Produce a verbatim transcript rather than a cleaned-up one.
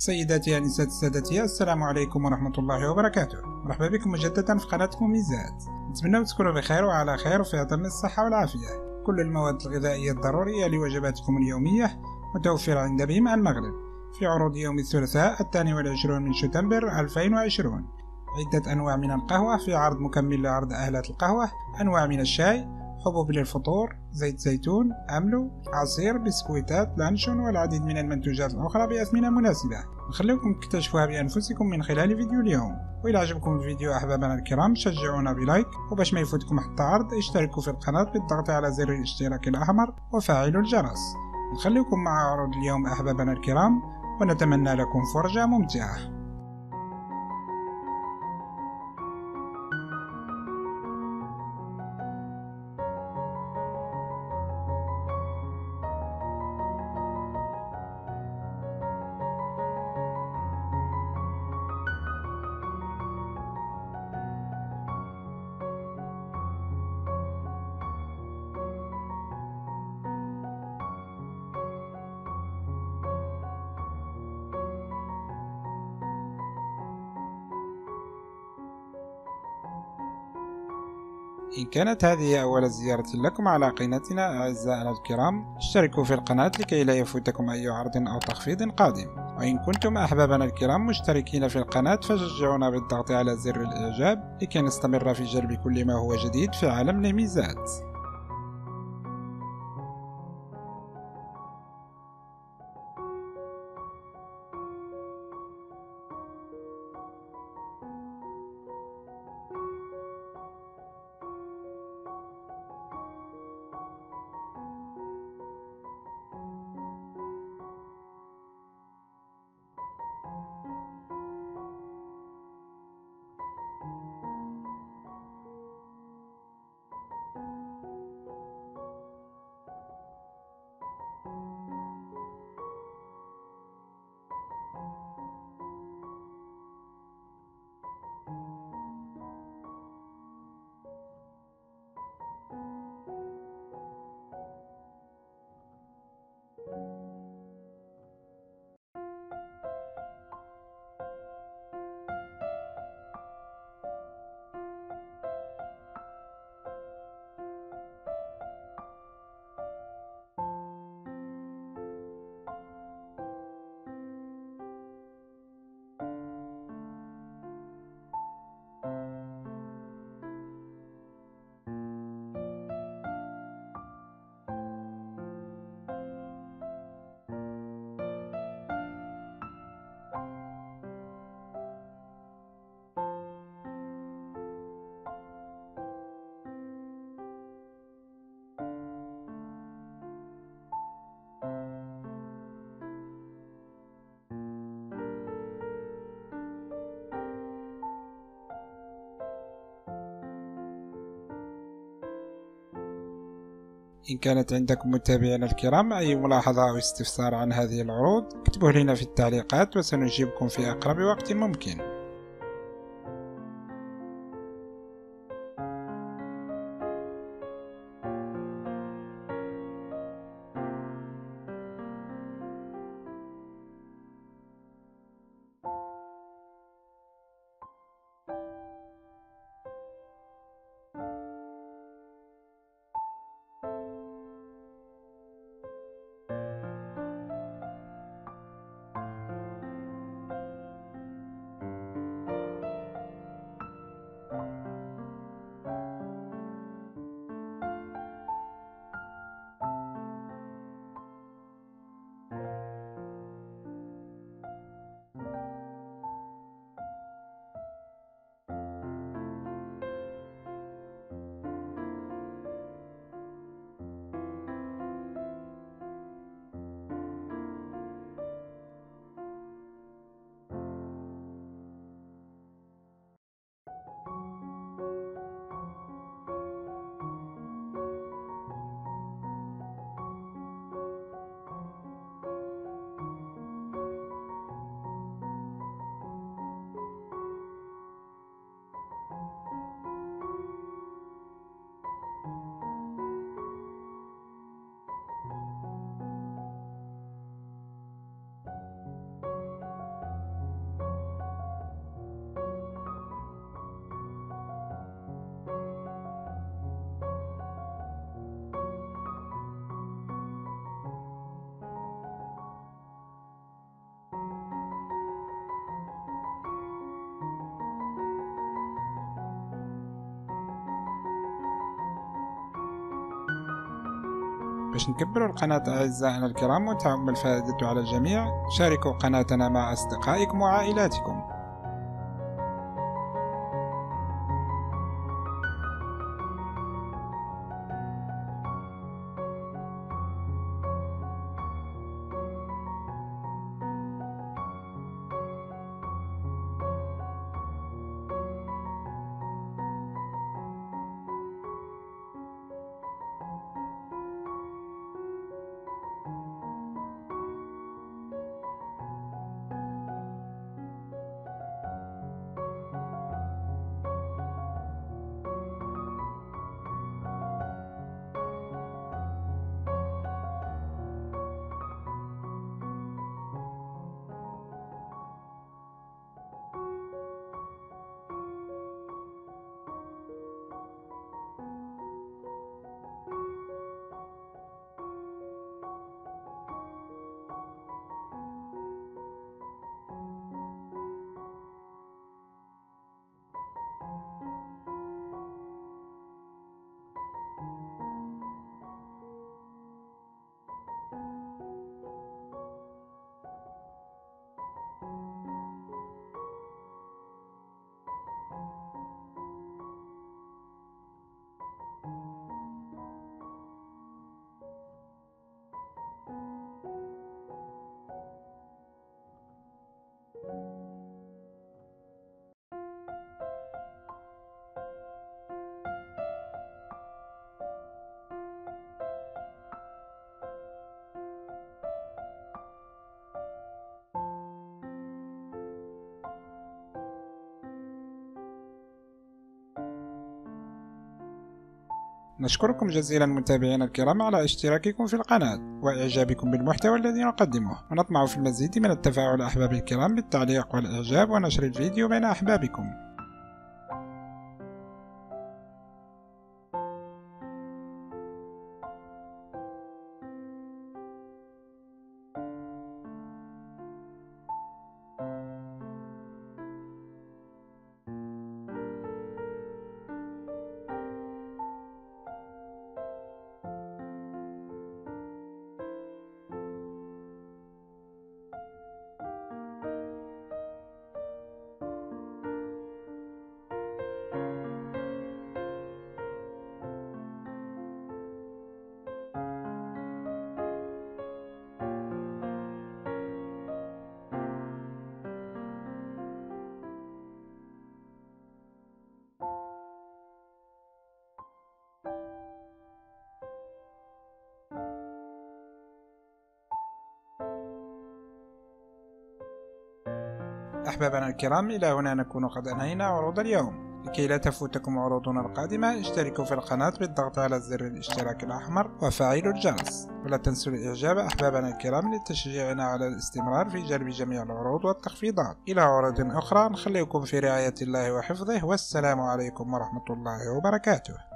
سيداتي أنسات سادتي، السلام عليكم ورحمة الله وبركاته. مرحبا بكم مجددا في قناتكم هميزات. نتمنى تكونوا بخير وعلى خير وفي عطرنا الصحة والعافية. كل المواد الغذائية الضرورية لوجباتكم اليومية متوفرة عند بهم المغرب في عروض يوم الثلاثاء الثاني والعشرون من شتنبر ألفين وعشرين. عدة أنواع من القهوة في عرض مكمل لعرض أهلة القهوة، أنواع من الشاي، حبوب للفطور، زيت زيتون، أملو، عصير، بسكويتات، لانشون والعديد من المنتوجات الأخرى بأثمنة مناسبة. نخليكم تكتشفوها بأنفسكم من خلال فيديو اليوم، وإذا عجبكم الفيديو أحبابنا الكرام شجعونا بلايك، وباش ما يفوتكم حتى عرض اشتركوا في القناة بالضغط على زر الاشتراك الأحمر وفعلوا الجرس. نخليكم مع عروض اليوم أحبابنا الكرام ونتمنى لكم فرجة ممتعة. إن كانت هذه أول زيارة لكم على قناتنا أعزائنا الكرام، اشتركوا في القناة لكي لا يفوتكم أي عرض أو تخفيض قادم، وإن كنتم أحبابنا الكرام مشتركين في القناة فشجعونا بالضغط على زر الإعجاب لكي نستمر في جلب كل ما هو جديد في عالم الهميزات. إن كانت عندكم متابعينا الكرام أي ملاحظة أو استفسار عن هذه العروض اكتبوه لنا في التعليقات وسنجيبكم في أقرب وقت ممكن. باش نكبروا القناة أعزائنا الكرام وتعم الفائدة على الجميع. شاركوا قناتنا مع أصدقائكم وعائلاتكم. نشكركم جزيلا متابعينا الكرام على اشتراككم في القناة وإعجابكم بالمحتوى الذي نقدمه، ونطمع في المزيد من التفاعل أحبابي الكرام بالتعليق والإعجاب ونشر الفيديو بين أحبابكم. أحبابنا الكرام، إلى هنا نكون قد أنهينا عروض اليوم. لكي لا تفوتكم عروضنا القادمة، اشتركوا في القناة بالضغط على زر الاشتراك الأحمر وفعلوا الجرس، ولا تنسوا الإعجاب أحبابنا الكرام لتشجيعنا على الاستمرار في جلب جميع العروض والتخفيضات. إلى عروض أخرى، نخليكم في رعاية الله وحفظه، والسلام عليكم ورحمة الله وبركاته.